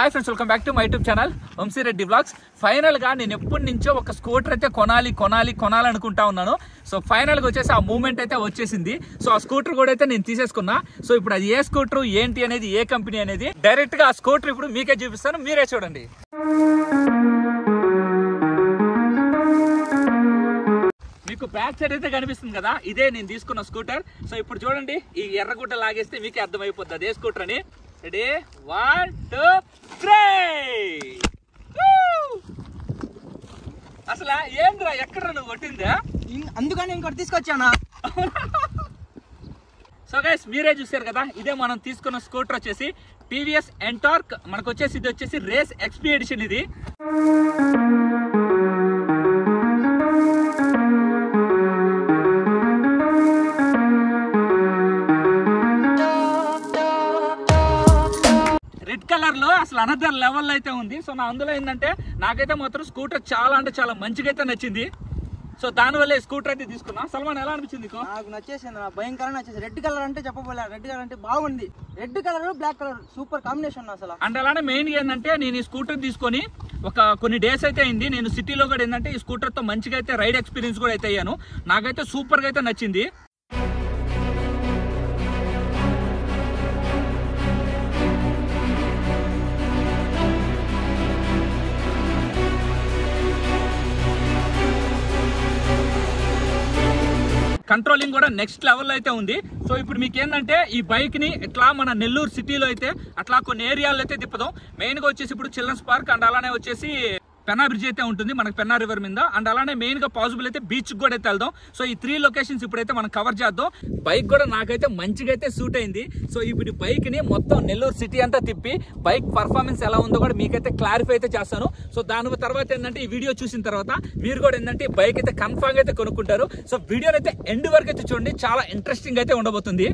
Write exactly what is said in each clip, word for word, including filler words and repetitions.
Hi friends, welcome back to my YouTube channel Vamshi Reddy vlogs. ఫైనల్గా నేను ఎప్పటి నుంచో ఒక స్కూటర్ అయితే కొనాలి కొనాలి కొనాలనుకుంటా ఉన్నాను. సో ఫైనల్గా వచ్చేసి ఆ మూమెంట్ అయితే వచ్చేసింది. సో ఆ స్కూటర్ కూడా అయితే నేను తీసేసుకున్నా. సో ఇప్పుడు అది ఏ స్కూటర్, ఏంటి అనేది, ఏ కంపెనీ అనేది డైరెక్ట్గా ఆ స్కూటర్ ఇప్పుడు మీకే చూపిస్తాను, మీరే చూడండి. మీకు బ్యాక్ సైడ్ అయితే కనిపిస్తుంది కదా, ఇదే నేను తీసుకున్న స్కూటర్. సో ఇప్పుడు చూడండి, ఈ ఎర్రగుడ్డ లాగేస్తే మీకే అర్థమైపోద్ది అదే స్కూటర్ అని. Ready, one two three. అసలు ఏంద్రా, ఎక్కడ నువ్వు కొట్టిందా? అందుకని ఇంకోటి తీసుకొచ్చానా? సో గైస్, మీరే చూసారు కదా, ఇదే మనం తీసుకున్న స్కూటర్ వచ్చేసి టీవీఎస్ ఎన్టార్క్. మనకు వచ్చేసి ఇది వచ్చేసి రేస్ ఎక్స్పీ ఎడిషన్. ఇది లో అసలు అనదర్ లెవెల్ అయితే ఉంది. సో నా అందులో ఏంటంటే, నాకైతే మాత్రం స్కూటర్ చాలా అంటే చాలా మంచిగా అయితే నచ్చింది. సో దానివల్ల స్కూటర్ అయితే తీసుకున్నా. సల్మాన్, ఎలా అనిపించింది? నాకు నచ్చేసింది, భయంకరంగా నచ్చేసి. రెడ్ కలర్ అంటే చెప్పబోలే, రెడ్ కలర్ అంటే బాగుంది. Red colour black colour super combination అసలు. అండ్ అలానే మెయిన్ ఏంటంటే, నేను ఈ స్కూటర్ తీసుకొని ఒక కొన్ని డేస్ అయితే అయింది. నేను సిటీలో కూడా ఏంటంటే ఈ స్కూటర్ తో మంచిగా అయితే రైడ్ ఎక్స్పీరియన్స్ కూడా అయితే అయ్యాను. నాకైతే సూపర్ గా అయితే నచ్చింది. కంట్రోలింగ్ కూడా నెక్స్ట్ లెవెల్ అయితే ఉంది. సో ఇప్పుడు మీకు ఏంటంటే, ఈ బైక్ ని ఇట్లా మన నెల్లూరు సిటీలో అయితే అట్లా కొన్ని ఏరియాలో అయితే తిప్పదాం. మెయిన్ గా వచ్చేసి ఇప్పుడు చిల్డ్రన్స్ పార్క్, అండ్ అలానే వచ్చేసి పెన్నా బ్రిడ్జ్ అయితే ఉంటుంది మనకి, పెన్నా రివర్ మీద. అండ్ అలానే మెయిన్ గా పాసిబుల్ అయితే బీచ్ కూడా అయితే వెళ్దాం. సో ఈ త్రీ లొకేషన్స్ ఇప్పుడైతే మనం కవర్ చేద్దాం. బైక్ కూడా నాకైతే మంచిగా అయితే సూట్ అయింది. సో ఇప్పుడు బైక్ ని మొత్తం నెల్లూరు సిటీ అంతా తిప్పి బైక్ పర్ఫార్మెన్స్ ఎలా ఉందో కూడా మీకైతే క్లారిఫై అయితే చేస్తాను. సో దాని తర్వాత ఏంటంటే, ఈ వీడియో చూసిన తర్వాత మీరు కూడా ఏంటంటే బైక్ అయితే కన్ఫామ్ అయితే కొనుక్కుంటారు. సో వీడియోని అయితే ఎండ్ వరకు అయితే చూడండి, చాలా ఇంట్రెస్టింగ్ అయితే ఉండబోతుంది.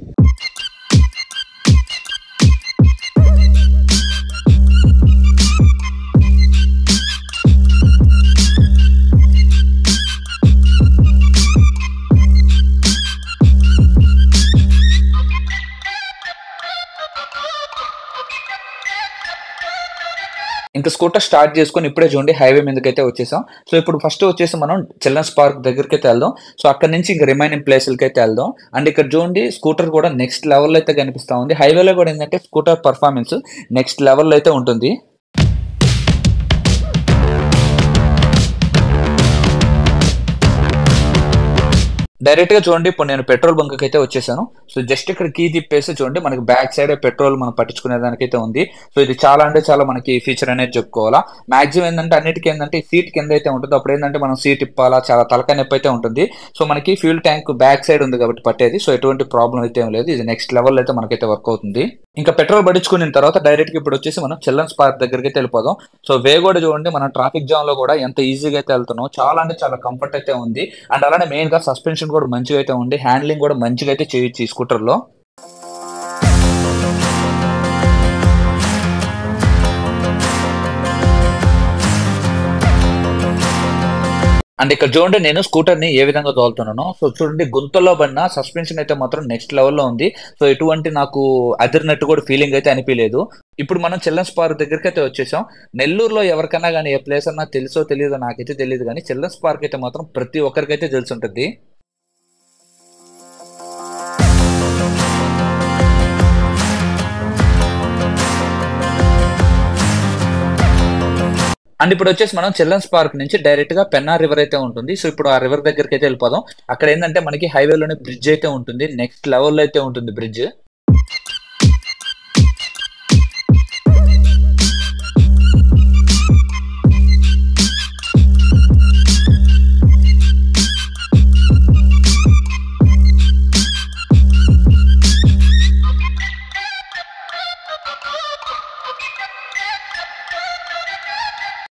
ఇంకా స్కూటర్ స్టార్ట్ చేసుకుని ఇప్పుడే చూడండి హైవే మీదకైతే వచ్చేసాం. సో ఇప్పుడు ఫస్ట్ వచ్చేసి మనం చిల్డ్రన్స్ పార్క్ దగ్గరికి అయితే వెళ్దాం. సో అక్కడ నుంచి ఇంకా రిమైనింగ్ ప్లేసులకి అయితే వెళ్దాం. అండ్ ఇక్కడ చూడండి స్కూటర్ కూడా నెక్స్ట్ లెవెల్లో అయితే కనిపిస్తూ ఉంది. హైవేలో కూడా ఏంటంటే స్కూటర్ పర్ఫార్మెన్స్ నెక్స్ట్ లెవెల్లో అయితే ఉంటుంది. డైరెక్ట్ గా చూడండి ఇప్పుడు నేను పెట్రోల్ బంక్ అయితే వచ్చేసాను. సో జస్ట్ ఇక్కడ కీ తిప్పేసి చూడండి, మనకి బ్యాక్ సైడ్ పెట్రోల్ మనం పట్టించుకునే దానికైతే ఉంది. సో ఇది చాలా అంటే చాలా మనకి ఫీచర్ అనేది చెప్పుకోవాలా. మాక్సిమం ఏంటంటే అన్నిటికీ ఏంటంటే సీట్ కింద అయితే ఉంటుంది. అప్పుడు ఏంటంటే మనం సీట్ తిప్పాలా, చాలా తలకాయ నొప్పి అయితే ఉంటుంది. సో మనకి ఫ్యూల్ ట్యాంక్ బ్యాక్ సైడ్ ఉంది కాబట్టి పట్టేది. సో ఎటువంటి ప్రాబ్లం అయితే ఏం లేదు. ఇది నెక్స్ట్ లెవెల్ అయితే మనకైతే వర్క్ అవుతుంది. ఇంకా పెట్రోల్ పట్టించుకున్న తర్వాత డైరెక్ట్ గా ఇప్పుడు వచ్చేసి మనం చిల్డ్రన్స్ పార్క్ దగ్గరికి అయితే వెళ్ళిపోదాం. సో వే కూడా చూడండి, మనం ట్రాఫిక్ జామ్ లో కూడా ఎంత ఈజీగా అయితే వెళ్తున్నాం. చాలా అంటే చాలా కంఫర్ట్ అయితే ఉంది. అండ్ అలానే మెయిన్ గా సస్పెన్షన్ కూడా మంచిగా అయితే ఉంది. హ్యాండ్లింగ్ కూడా మంచిగా అయితే చేయొచ్చు ఈ స్కూటర్ లో. అండ్ ఇక్కడ చూడండి నేను స్కూటర్ ని ఏ విధంగా తోలుతున్నాను. సో చూడండి, గుంతల్లో పడిన సస్పెన్షన్ అయితే మాత్రం నెక్స్ట్ లెవెల్లో ఉంది. సో ఎటువంటి నాకు అదిరినట్టు కూడా ఫీలింగ్ అయితే అనిపించలేదు. ఇప్పుడు మనం చిల్డ్రన్స్ పార్క్ దగ్గరికి అయితే వచ్చేసాం. నెల్లూరులో ఎవరికైనా కానీ ఏ ప్లేస్ అన్నా తెలుసో తెలియదో నాకైతే తెలియదు, కానీ చిల్డ్రన్స్ పార్క్ అయితే మాత్రం ప్రతి ఒక్కరికైతే తెలిసి ఉంటుంది. అండ్ ఇప్పుడు వచ్చేసి మనం చిల్డ్రన్స్ పార్క్ నుంచి డైరెక్ట్ గా పెన్నా రివర్ అయితే ఉంటుంది. సో ఇప్పుడు ఆ రివర్ దగ్గరికి అయితే వెళ్ళిపోదాం. అక్కడ ఏంటంటే మనకి హైవేలోనే బ్రిడ్జ్ అయితే ఉంటుంది. నెక్స్ట్ లెవెల్లో అయితే ఉంటుంది బ్రిడ్జ్.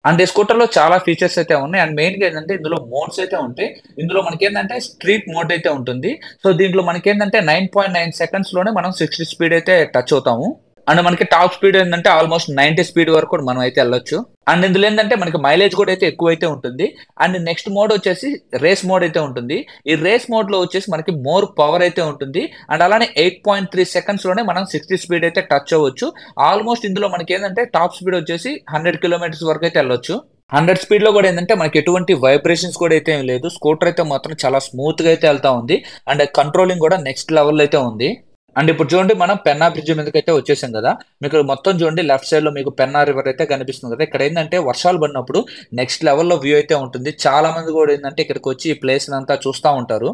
అండ్ ఈ స్కూటర్ లో చాలా ఫీచర్స్ అయితే ఉన్నాయి. అండ్ మెయిన్ గా ఏంటంటే ఇందులో మోడ్స్ అయితే ఉంటాయి. ఇందులో మనకి ఏంటంటే స్ట్రీట్ మోడ్ అయితే ఉంటుంది. సో దీంట్లో మనకి ఏంటంటే నైన్ పాయింట్ నైన్ సెకండ్స్ లోనే మనం సిక్స్టీ స్పీడ్ అయితే టచ్ అవుతాము. And మనకి టాప్ స్పీడ్ ఏంటంటే ఆల్మోస్ట్ నైంటీ స్పీడ్ వరకు కూడా మనం అయితే వెళ్ళొచ్చు. అండ్ ఇందులో ఏంటంటే మనకి మైలేజ్ కూడా అయితే ఎక్కువ అయితే ఉంటుంది. అండ్ నెక్స్ట్ మోడ్ వచ్చేసి రేస్ మోడ్ అయితే ఉంటుంది. ఈ రేస్ మోడ్ లో వచ్చేసి మనకి మోర్ పవర్ అయితే ఉంటుంది. అండ్ అలానే ఎయిట్ పాయింట్ త్రీ సెకండ్స్ లోనే మనం సిక్స్టీ స్పీడ్ అయితే టచ్ అవ్వచ్చు. ఆల్మోస్ట్ ఇందులో మనకి ఏంటంటే టాప్ స్పీడ్ వచ్చేసి హండ్రెడ్ కిలోమీటర్స్ వరకు అయితే వెళ్ళొచ్చు. హండ్రెడ్ స్పీడ్ లో కూడా ఏంటంటే మనకి ఎటువంటి వైబ్రేషన్స్ కూడా అయితే ఏం లేదు. స్కూటర్ అయితే మాత్రం చాలా స్మూత్ గా అయితే వెళ్తా ఉంది. అండ్ కంట్రోలింగ్ కూడా నెక్స్ట్ లెవెల్ అయితే ఉంది. అండ్ ఇప్పుడు చూడండి మనం పెన్నా బ్రిడ్జ్ మీదకైతే వచ్చేసాం కదా, మీకు మొత్తం చూడండి లెఫ్ట్ సైడ్ లో మీకు పెన్నా రివర్ అయితే కనిపిస్తుంది కదా. ఇక్కడ ఏంటంటే వర్షాలు పడినప్పుడు నెక్స్ట్ లెవెల్లో వ్యూ అయితే ఉంటుంది. చాలా మంది కూడా ఏంటంటే ఇక్కడికి వచ్చి ఈ ప్లేస్ అంతా చూస్తూ ఉంటారు.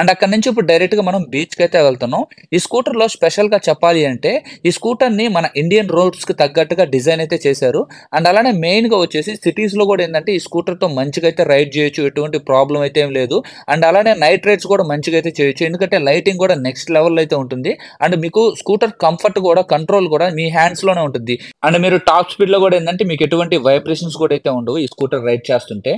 అండ్ అక్కడ నుంచి ఇప్పుడు డైరెక్ట్ గా మనం బీచ్ కి అయితే వెళ్తున్నాం. ఈ స్కూటర్ లో స్పెషల్ గా చెప్పాలి అంటే ఈ స్కూటర్ ని మన ఇండియన్ రోడ్స్ కి తగ్గట్టుగా డిజైన్ అయితే చేశారు. అండ్ అలానే మెయిన్ గా వచ్చేసి సిటీస్ లో కూడా ఏంటంటే ఈ స్కూటర్ తో మంచిగా అయితే రైడ్ చేయొచ్చు, ఎటువంటి ప్రాబ్లం అయితే ఏం లేదు. అండ్ అలానే నైట్ రైడ్స్ కూడా మంచిగా అయితే చేయొచ్చు, ఎందుకంటే లైటింగ్ కూడా నెక్స్ట్ లెవెల్ అయితే ఉంటుంది. అండ్ మీకు స్కూటర్ కంఫర్ట్ కూడా కంట్రోల్ కూడా మీ హ్యాండ్స్ లోనే ఉంటుంది. అండ్ మీరు టాప్ స్పీడ్ లో కూడా ఏంటంటే మీకు ఎటువంటి వైబ్రేషన్స్ కూడా అయితే ఉండవు ఈ స్కూటర్ రైడ్ చేస్తుంటే.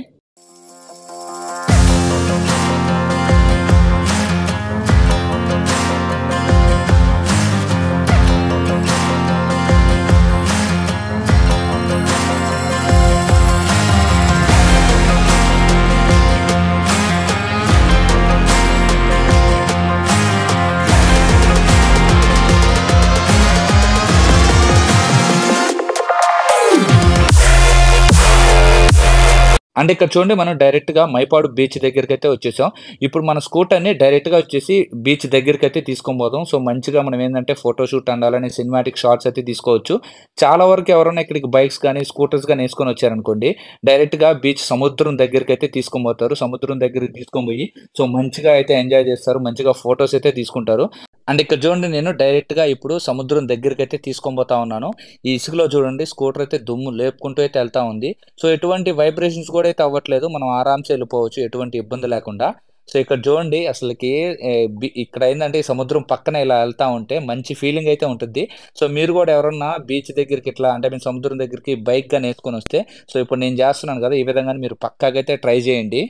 అండ్ ఇక్కడ చూడండి మనం డైరెక్ట్ గా మైపాడు బీచ్ దగ్గరికి అయితే వచ్చేసాం. ఇప్పుడు మన స్కూటర్ ని డైరెక్ట్ గా వచ్చేసి బీచ్ దగ్గరికి అయితే తీసుకొని పోదాం. సో మంచిగా మనం ఏంటంటే ఫోటోషూట్ అండ్ అలానే సినిమాటిక్ షాట్స్ అయితే తీసుకోవచ్చు. చాలా వరకు ఎవరైనా ఇక్కడికి బైక్స్ కానీ స్కూటర్స్ కానీ వేసుకొని వచ్చారనుకోండి, డైరెక్ట్ గా బీచ్ సముద్రం దగ్గరికి అయితే తీసుకొని పోతారు. సముద్రం దగ్గరికి తీసుకొని పోయి సో మంచిగా అయితే ఎంజాయ్ చేస్తారు, మంచిగా ఫొటోస్ అయితే తీసుకుంటారు. అండ్ ఇక్కడ చూడండి నేను డైరెక్ట్ గా ఇప్పుడు సముద్రం దగ్గరికి అయితే తీసుకొని పోతా ఉన్నాను. ఈ ఇసుకలో చూడండి స్కూటర్ అయితే దుమ్ము లేపుకుంటూ అయితే వెళ్తా ఉంది. సో ఎటువంటి వైబ్రేషన్స్ కూడా అయితే అవ్వట్లేదు, మనం ఆరామ్సే వెళ్ళిపోవచ్చు ఎటువంటి ఇబ్బంది లేకుండా. సో ఇక్కడ చూడండి అసలుకి ఇక్కడ ఏంటంటే సముద్రం పక్కన ఇలా వెళ్తా ఉంటే మంచి ఫీలింగ్ అయితే ఉంటుంది. సో మీరు కూడా ఎవరన్నా బీచ్ దగ్గరికి ఇట్లా అంటే మీ సముద్రం దగ్గరికి బైక్ గా నేర్చుకొని వస్తే సో ఇప్పుడు నేను చేస్తున్నాను కదా ఈ విధంగా మీరు పక్కాగా అయితే ట్రై చేయండి.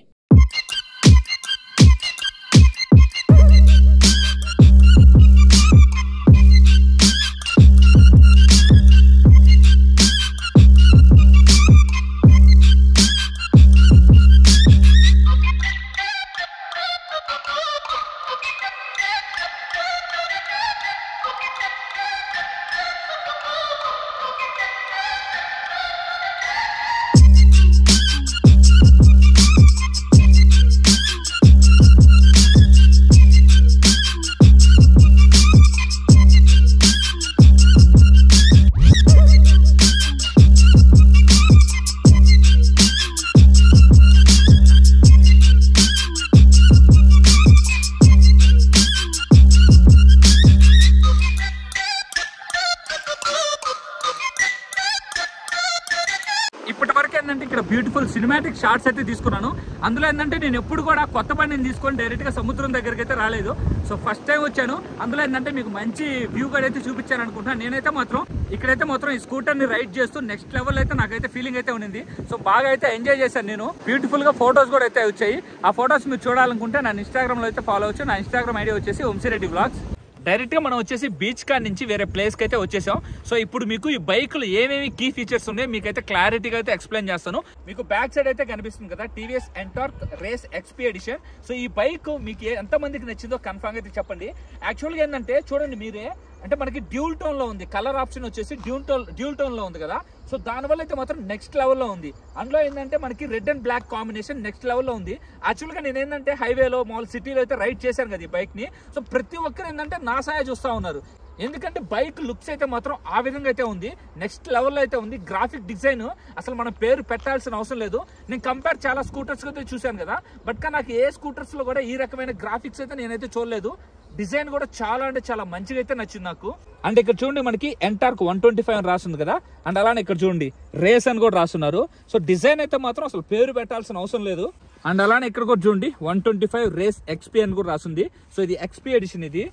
బ్యూటిఫుల్ సినిమాటిక్ షాట్స్ అయితే తీసుకున్నాను. అందులో ఏంటంటే నేను ఎప్పుడు కూడా కొత్త బండిని తీసుకొని డైరెక్ట్గా సముద్రం దగ్గరికి అయితే రాలేదు, సో ఫస్ట్ టైం వచ్చాను. అందులో ఏంటంటే మీకు మంచి వ్యూ కూడా అయితే చూపించాను అనుకుంటున్నాను. నేనైతే మాత్రం ఇక్కడైతే మాత్రం ఈ స్కూటర్ని రైడ్ చేస్తూ నెక్స్ట్ లెవెల్ అయితే నాకైతే ఫీలింగ్ అయితే ఉండింది. సో బాగా అయితే ఎంజాయ్ చేశాను నేను. బ్యూటిఫుల్ గా ఫొటోస్ కూడా అయితే వచ్చాయి. ఆ ఫొటోస్ మీరు చూడాలనుకుంటే నా ఇన్స్టాగ్రామ్లో అయితే ఫాలో అవచ్చు. నా ఇన్స్టాగ్రామ్ ఐడి వచ్చేసి వంశీ రెడ్డి వ్లాగ్స్. డైరెక్ట్గా మనం వచ్చేసి బీచ్ కాడ నుంచి వేరే ప్లేస్కి అయితే వచ్చేసాం. సో ఇప్పుడు మీకు ఈ బైక్లో ఏమేమి కీ ఫీచర్స్ ఉన్నాయో మీకైతే క్లారిటీగా అయితే ఎక్స్ప్లెయిన్ చేస్తాను. మీకు బ్యాక్ సైడ్ అయితే కనిపిస్తుంది కదా TVS Ntorq race XP edition. So ఈ బైక్ మీకు ఎంతమందికి నచ్చిందో కన్ఫామ్గా అయితే చెప్పండి. యాక్చువల్గా ఏంటంటే చూడండి మీరే అంటే మనకి డ్యూల్ టోన్లో ఉంది, కలర్ ఆప్షన్ వచ్చేసి డ్యూల్ టోన్ డ్యూల్ టోన్లో ఉంది కదా. సో దానివల్ల అయితే మాత్రం నెక్స్ట్ లెవెల్లో ఉంది. అందులో ఏంటంటే మనకి red and black combination next లెవెల్లో ఉంది. యాక్చువల్గా నేను ఏంటంటే హైవేలో మాల్ సిటీలో అయితే రైడ్ చేశాను కదా ఈ బైక్ని. సో ప్రతి ఒక్కరు ఏంటంటే నా సాయ చూస్తూ ఉన్నారు ఎందుకంటే బైక్ లుక్స్ అయితే మాత్రం ఆ విధంగా అయితే ఉంది, నెక్స్ట్ లెవెల్ అయితే ఉంది. గ్రాఫిక్ డిజైన్ అసలు మనం పేరు పెట్టాల్సిన అవసరం లేదు. నేను కంపేర్ చాలా స్కూటర్స్ అయితే చూశాను కదా, బట్ కానీ నాకు ఏ స్కూటర్స్ లో కూడా ఈ రకమైన గ్రాఫిక్స్ అయితే నేనైతే చూడలేదు. డిజైన్ కూడా చాలా అంటే చాలా మంచిగా అయితే నచ్చింది నాకు. అంటే ఇక్కడ చూడండి మనకి ఎన్టార్క్ వన్ ట్వంటీ ఫైవ్ అని రాస్తుంది కదా, అండ్ అలానే ఇక్కడ చూడండి రేస్ అని కూడా రాస్తున్నారు. సో డిజైన్ అయితే మాత్రం అసలు పేరు పెట్టాల్సిన అవసరం లేదు. అండ్ అలానే ఇక్కడ కూడా చూడండి one twenty five race XP అని కూడా రాస్తుంది. సో ఇది ఎక్స్పీ ఎడిషన్. ఇది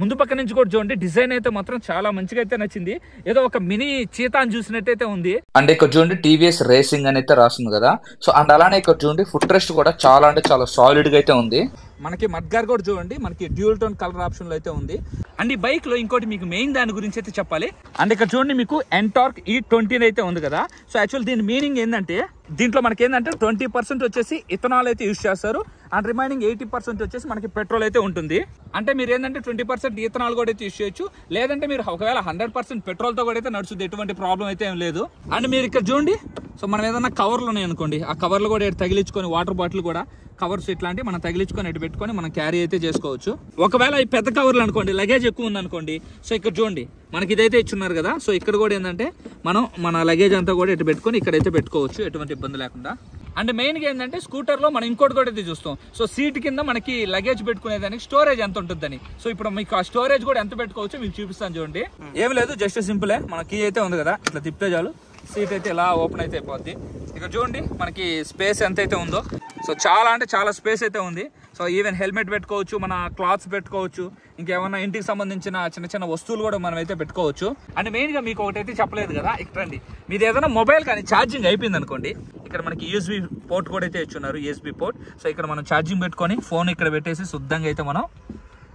ముందు పక్క నుంచి కూడా చూడండి, డిజైన్ అయితే మాత్రం చాలా మంచిగా అయితే నచ్చింది. ఏదో ఒక మినీ చీతా అని చూసినట్టయితే ఉంది. అండ్ ఇక్కడ చూడండి టీవీఎస్ రేసింగ్ అని అయితే రాస్తుంది కదా. సో అండ్ అలానే ఇక్కడ చూడండి ఫుట్ రెస్ట్ కూడా చాలా అంటే చాలా సాలిడ్ గా అయితే ఉంది. మనకి మడ్గార్ కూడా చూడండి, మనకి డ్యూల్ టోన్ కలర్ ఆప్షన్ లో అయితే ఉంది. అండ్ ఈ బైక్ లో ఇంకోటి మీకు మెయిన్ దాని గురించి అయితే చెప్పాలి. అండ్ ఇక్కడ చూడండి మీకు ఎన్టార్క్ ఈ ట్వంటీ అయితే ఉంది కదా. సో యాక్చువల్ దీని మీనింగ్ ఏంటంటే, దీంట్లో మనకి ఏంటంటే ట్వంటీ పర్సెంట్ వచ్చేసి ఇథనాల్ అయితే యూజ్ చేస్తారు, అండ్ రిమైనింగ్ ఎయిటీ పర్సెంట్ వచ్చేసి మనకి పెట్రోల్ అయితే ఉంటుంది. అంటే మీరు ఏంటంటే ట్వంటీ పర్సెంట్ ఇథనాల్ కూడా అయితే యూజ్ చేయొచ్చు, లేదంటే మీరు ఒకవేళ హండ్రెడ్ పర్సెంట్ పెట్రోల్ తో కూడా అయితే నడుస్తుంది, ఎటువంటి ప్రాబ్లం అయితే ఏం లేదు. అండ్ మీరు ఇక్కడ చూడండి, సో మనం ఏదైనా కవర్లు ఉన్నాయి అనుకోండి, ఆ కవర్లు కూడా తగిలించుకొని, వాటర్ బాటిల్ కూడా కవర్స్ ఇట్లాంటివి మనం తగిలించుకొని ఇటు పెట్టుకొని మనం క్యారీ అయితే చేసుకోవచ్చు. ఒకవేళ ఈ పెద్ద కవర్లు అనుకోండి, లగేజ్ ఎక్కువ ఉందనుకోండి, సో ఇక్కడ చూడండి మనకి ఇదైతే ఇచ్చున్నారు కదా. సో ఇక్కడ కూడా ఏంటంటే మనం మన లగేజ్ అంతా కూడా ఇటు పెట్టుకొని ఇక్కడైతే పెట్టుకోవచ్చు, ఎటువంటి ఇబ్బంది లేకుండా. అండ్ మెయిన్గా ఏంటంటే స్కూటర్లో మనం ఇంకోటి కూడా అయితే చూస్తాం. సో సీట్ కింద మనకి లగేజ్ పెట్టుకునేదానికి స్టోరేజ్ ఎంత ఉంటుందని. సో ఇప్పుడు మీకు ఆ స్టోరేజ్ కూడా ఎంత పెట్టుకోవచ్చు మీకు చూపిస్తాను చూడండి. ఏమి లేదు, జస్ట్ సింపులే, మన కీ అయితే ఉంది కదా, ఇట్లా తిప్పితే చాలు సీట్ అయితే ఇలా ఓపెన్ అయితే అయిపోద్ది. ఇక్కడ చూడండి మనకి స్పేస్ ఎంత అయితే ఉందో, సో చాలా అంటే చాలా స్పేస్ అయితే ఉంది. సో ఈవెన్ హెల్మెట్ పెట్టుకోవచ్చు, మన క్లాత్స్ పెట్టుకోవచ్చు, ఇంకేమన్నా ఇంటికి సంబంధించిన చిన్న చిన్న వస్తువులు కూడా మనం అయితే పెట్టుకోవచ్చు. అండ్ మెయిన్గా మీకు ఒకటైతే చెప్పలేదు కదా, ఇక్కడండి మీది ఏదైనా మొబైల్ కానీ ఛార్జింగ్ అయిపోయింది అనుకోండి, ఇక్కడ మనకి యూఎస్బీ పోర్ట్ కూడా అయితే ఇచ్చున్నారు, యూఎస్బీ పోర్ట్. సో ఇక్కడ మనం ఛార్జింగ్ పెట్టుకొని ఫోన్ ఇక్కడ పెట్టేసి శుద్ధంగా అయితే మనం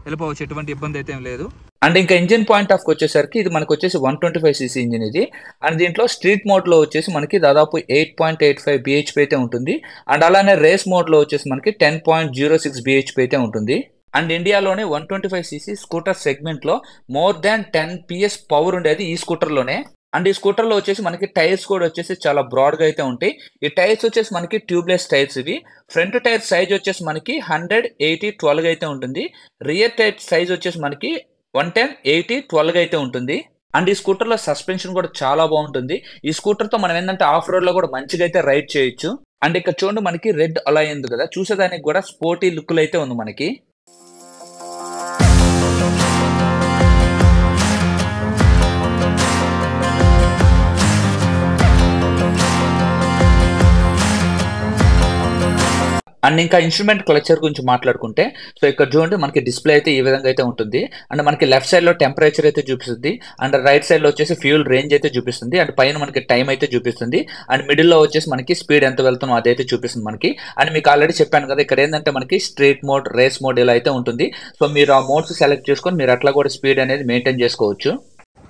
వెళ్ళిపోవచ్చు, ఎటువంటి ఇబ్బంది అయితే ఏం లేదు. అండ్ ఇంకా ఇంజిన్ పాయింట్ ఆఫ్ వచ్చేసరికి ఇది మనకు వచ్చేసి one twenty five CC engine ఇది. అండ్ దీంట్లో స్ట్రీట్ మోడ్లో వచ్చేసి మనకి దాదాపు eight point eight five BHP అయితే ఉంటుంది. అండ్ అలానే రేస్ మోడ్లో వచ్చేసి మనకి ten point zero six BHP అయితే ఉంటుంది. అండ్ ఇండియాలోనే one twenty five CC scooter సెగ్మెంట్లో more than ten PS power ఉండేది ఈ స్కూటర్లోనే. అండ్ ఈ స్కూటర్లో వచ్చేసి మనకి టైర్స్ కూడా వచ్చేసి చాలా బ్రాడ్గా అయితే ఉంటాయి. ఈ టైర్స్ వచ్చేసి మనకి ట్యూబ్లెస్ టైర్స్ ఇవి. ఫ్రంట్ టైర్ సైజ్ వచ్చేసి మనకి హండ్రెడ్ ఎయిటీ ట్వెల్వ్ అయితే ఉంటుంది. రియర్ టైర్ సైజ్ వచ్చేసి మనకి వన్ టెన్ ఎయిటీ ట్వెల్వ్ అయితే ఉంటుంది. అండ్ ఈ స్కూటర్లో సస్పెన్షన్ కూడా చాలా బాగుంటుంది. ఈ స్కూటర్తో మనం ఏంటంటే ఆఫ్ రోడ్లో కూడా మంచిగా అయితే రైడ్ చేయొచ్చు. అండ్ ఇక్కడ చూడండి మనకి రెడ్ అలాయ్ ఉంది కదా, చూసేదానికి కూడా స్పోర్టీ లుక్లు అయితే ఉంది మనకి. అండ్ ఇంకా ఇన్స్ట్రుమెంట్ క్లచర్ గురించి మాట్లాడుకుంటే, సో ఇక్కడ చూడండి మనకి డిస్ప్లే అయితే ఈ విధంగా అయితే ఉంటుంది. అండ్ మనకి లెఫ్ట్ సైడ్లో టెంపరేచర్ అయితే చూపిస్తుంది, అండ్ రైట్ సైడ్లో వచ్చేసి ఫ్యూల్ రేంజ్ అయితే చూపిస్తుంది, అండ్ పైన మనకి టైం అయితే చూపిస్తుంది, అండ్ మిడిల్లో వచ్చేసి మనకి స్పీడ్ ఎంత వెళ్తున్నాం అదైతే చూపిస్తుంది మనకి. అండ్ మీకు ఆల్రెడీ చెప్పాను కదా, ఇక్కడ ఏంటంటే మనకి స్ట్రీట్ మోడ్, రేస్ మోడ్ ఇలా అయితే ఉంటుంది. సో మీరు ఆ మోడ్స్ సెలెక్ట్ చేసుకొని మీరు అట్లా కూడా స్పీడ్ అనేది మెయింటైన్ చేసుకోవచ్చు.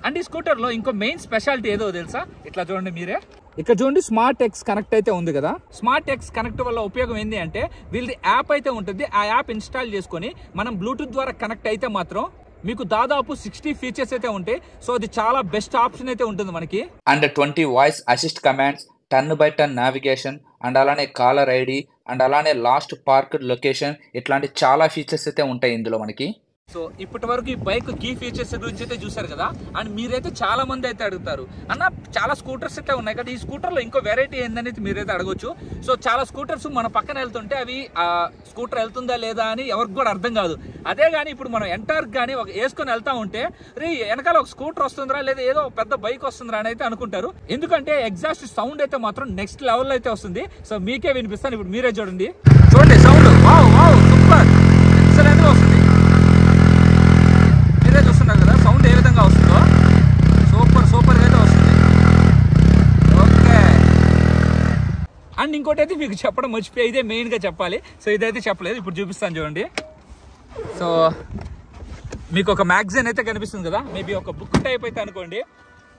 అండ్ ఈ స్కూటర్లో ఇంకో మెయిన్ స్పెషాలిటీ ఏదో తెలుసా, ఇట్లా చూడండి మీరే, ఇక్కడ చూడండి స్మార్ట్ ఎక్స్ కనెక్ట్ అయితే ఉంది కదా. స్మార్ట్ ఎక్స్ కనెక్ట్ వల్ల ఉపయోగం ఏంటి అంటే, వీళ్ళది యాప్ అయితే ఉంటుంది, ఆ యాప్ ఇన్స్టాల్ చేసుకొని మనం బ్లూటూత్ ద్వారా కనెక్ట్ అయితే మాత్రం మీకు దాదాపు సిక్స్టీ ఫీచర్స్ అయితే ఉంటాయి. సో అది చాలా బెస్ట్ ఆప్షన్ అయితే ఉంటుంది మనకి. And twenty voice assist commands, turn by turn navigation, and అలానే కాలర్ ఐడి, అండ్ అలానే లాస్ట్ పార్క్ లొకేషన్, ఇట్లాంటి చాలా ఫీచర్స్ అయితే ఉంటాయి ఇందులో మనకి. సో ఇప్పటి వరకు ఈ బైక్ కీ ఫీచర్స్ గురించి అయితే చూసారు కదా. అండ్ మీరైతే చాలా మంది అయితే అడుగుతారు, అన్న చాలా స్కూటర్స్ అయితే ఉన్నాయి కదా, ఈ స్కూటర్లో ఇంకో వెరైటీ ఏందనేది మీరైతే అడగొచ్చు. సో చాలా స్కూటర్స్ మన పక్కన వెళ్తుంటే అవి ఆ స్కూటర్ వెళ్తుందా లేదా అని ఎవరికి కూడా అర్థం కాదు. అదే కానీ ఇప్పుడు మనం ఎన్టార్క్ కానీ ఒక వేసుకొని వెళ్తా ఉంటే, రే వెనకాల ఒక స్కూటర్ వస్తుందిరా లేదా ఏదో పెద్ద బైక్ వస్తుందిరా అని అయితే అనుకుంటారు. ఎందుకంటే ఎగ్జాస్ట్ సౌండ్ అయితే మాత్రం నెక్స్ట్ లెవెల్లో అయితే వస్తుంది. సో మీకే వినిపిస్తాను, ఇప్పుడు మీరే చూడండి. చూడండి సౌండ్ సూపర్ ఎక్సలెంట్గా వస్తుంది. అండ్ ఇంకోటి అయితే మీకు చెప్పడం మర్చిపోయి ఇదే మెయిన్గా చెప్పాలి. సో ఇదైతే చెప్పలేదు, ఇప్పుడు చూపిస్తాను చూడండి. సో మీకు ఒక మ్యాగజైన్ అయితే కనిపిస్తుంది కదా, మేబీ ఒక బుక్ టైప్ అయితే అనుకోండి.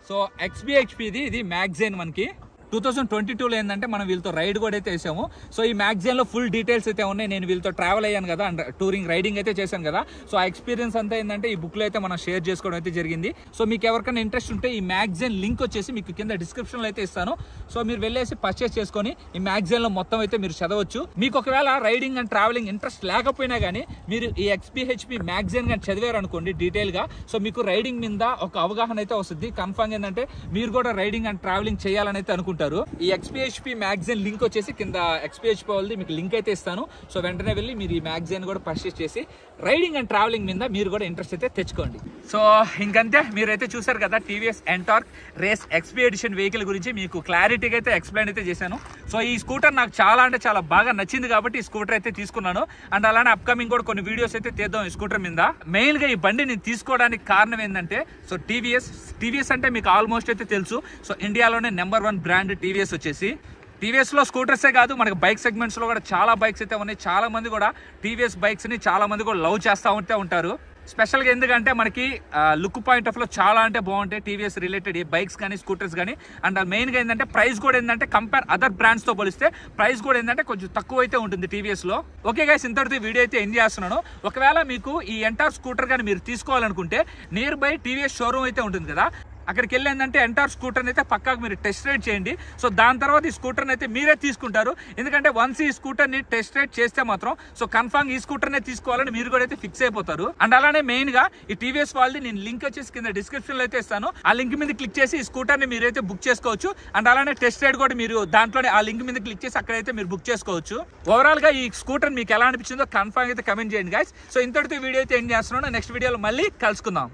సో ఎక్స్బిహెచ్పి ఇది, ఇది మ్యాగజైన్ మనకి. టూ థౌజండ్ ట్వంటీ టూ లో ఏంటంటే మనం వీళ్ళతో రైడ్ కూడా అయితే వేసాము. సో ఈ మ్యాగజైన్ లో ఫుల్ డీటెయిల్స్ అయితే ఉన్నాయి. నేను వీళ్ళతో ట్రావెల్ అయ్యాను కదా, అండ్ టూరింగ్ రైడింగ్ అయితే చేశాను కదా. సో ఆ ఎక్స్పీరియన్స్ అంతా ఏంటంటే ఈ బుక్ లో అయితే మనం షేర్ చేసుకోవడం అయితే జరిగింది. సో మీకు ఎవరికైనా ఇంట్రెస్ట్ ఉంటే ఈ మ్యాగజైన్ లింక్ వచ్చేసి మీకు కింద డిస్క్రిప్షన్ లో అయితే ఇస్తాను. సో మీరు వెళ్ళేసి పర్చేస్ చేసుకొని ఈ మ్యాగజైన్ లో మొత్తం అయితే మీరు చదవచ్చు. మీకు ఒకవేళ రైడింగ్ అండ్ ట్రావెలింగ్ ఇంట్రెస్ట్ లేకపోయినా కానీ మీరు ఈ ఎక్స్బిహెచ్పి మ్యాగజైన్ కానీ చదివారు అనుకోండి డీటెయిల్ గా, సో మీకు రైడింగ్ మీద ఒక అవగాహన అయితే వస్తుంది. కన్ఫర్మ్ ఏంటంటే మీరు కూడా రైడింగ్ అండ్ ట్రావెలింగ్ చేయాలని అయితే అనుకుంటారు. ఈ ఎక్స్బిహెచ్పి మ్యాగజైన్ లింక్ వచ్చేసి కింద ఎక్స్బిహెచ్పి వాళ్ళది మీకు లింక్ అయితే ఇస్తాను. సో వెంటనే వెళ్ళి మీరు ఈ మ్యాగజైన్ కూడా పర్చేస్ చేసి రైడింగ్ అండ్ ట్రావెలింగ్ మీద మీరు కూడా ఇంట్రెస్ట్ అయితే తెచ్చుకోండి. సో ఇంకంతే, మీరైతే చూసారు కదా TVS Ntorq race XP edition vehicle గురించి మీకు క్లారిటీగా అయితే ఎక్స్ప్లెయిన్ అయితే చేశాను. సో ఈ స్కూటర్ నాకు చాలా అంటే చాలా బాగా నచ్చింది కాబట్టి ఈ స్కూటర్ అయితే తీసుకున్నాను. అండ్ అలానే అప్కమింగ్ కూడా కొన్ని వీడియోస్ అయితే తీద్దాం ఈ స్కూటర్ మీద. మెయిన్ గా ఈ బండి నేను తీసుకోవడానికి కారణం ఏంటంటే, సో టీవీఎస్ టీవీఎస్ అంటే మీకు ఆల్మోస్ట్ అయితే తెలుసు. సో ఇండియాలోనే నెంబర్ వన్ బ్రాండ్ టీవీఎస్ వచ్చేసి. టీవీఎస్లో స్కూటర్సే కాదు, మనకి బైక్ సెగ్మెంట్స్లో కూడా చాలా బైక్స్ అయితే ఉన్నాయి. చాలా మంది కూడా టీవీఎస్ బైక్స్ని చాలా మంది కూడా లవ్ చేస్తూ ఉంటే ఉంటారు. స్పెషల్గా ఎందుకంటే మనకి లుక్ పాయింట్ ఆఫ్లో చాలా అంటే బాగుంటాయి టీవీఎస్ రిలేటెడ్ బైక్స్ కానీ స్కూటర్స్ కానీ. అండ్ మెయిన్గా ఏంటంటే ప్రైస్ కూడా ఏంటంటే కంపేర్ అదర్ బ్రాండ్స్తో పోలిస్తే ప్రైస్ కూడా ఏంటంటే కొంచెం తక్కువ అయితే ఉంటుంది టీవీఎస్లో. ఓకే గైస్, ఇంతటితో వీడియో అయితే ఎంజాయ్ చేస్తున్నాను. ఒకవేళ మీకు ఈ ఎన్టార్క్ స్కూటర్ కానీ మీరు తీసుకోవాలనుకుంటే నియర్ బై టీవీఎస్ షోరూమ్ అయితే ఉంటుంది కదా, అక్కడికి వెళ్ళి ఏంటంటే ఎన్టార్క్ స్కూటర్ని అయితే పక్కాగా మీరు టెస్ట్ రైడ్ చేయండి. సో దాని తర్వాత ఈ స్కూటర్ని అయితే మీరే తీసుకుంటారు. ఎందుకంటే వన్స్ ఈ స్కూటర్ని టెస్ట్ రైడ్ చేస్తే మాత్రం సో కన్ఫామ్ ఈ స్కూటర్నే తీసుకోవాలని మీరు కూడా అయితే ఫిక్స్ అయిపోతారు. అండ్ అలానే మెయిన్గా ఈ టీవీఎస్ వాళ్ళది నేను లింక్ వచ్చేసి కింద డిస్క్రిప్షన్లో అయితే ఇస్తాను. ఆ లింక్ మీద క్లిక్ చేసి ఈ స్కూటర్ని మీరైతే బుక్ చేసుకోవచ్చు. అండ్ అలానే టెస్ట్ రైడ్ కూడా మీరు దాంట్లోనే ఆ లింక్ మీద క్లిక్ చేసి అక్కడైతే మీరు బుక్ చేసుకోవచ్చు. ఓవరాల్గా ఈ స్కూటర్ మీకు ఎలా అనిపించిందో కన్ఫామ్ అయితే కమెంట్ చేయండి గైస్. సో ఇంతటితో వీడియో అయితే ఎండ్ చేస్తున్నాను. నెక్స్ట్ వీడియోలో మళ్ళీ కలుసుకుందాం.